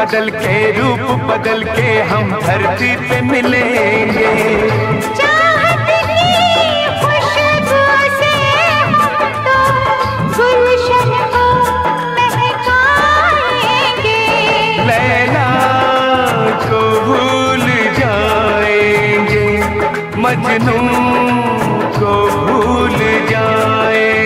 बदल के रूप बदल के हम धरती पे मिलेंगे। चाहत की खुशबू से तो गुलशन को महकाएंगे। लैला को भूल जाएंगे, मजनू को भूल जाएंगे।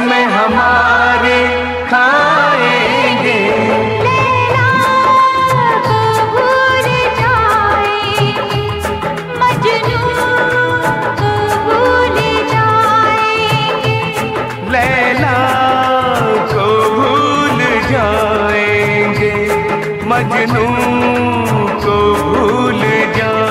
में हमारे खाएंगे, लैला को भूल जाएंगे, मजनू को भूल जाएंगे। लैला को भूल जाएंगे, मजनू को भूल जाएंगे।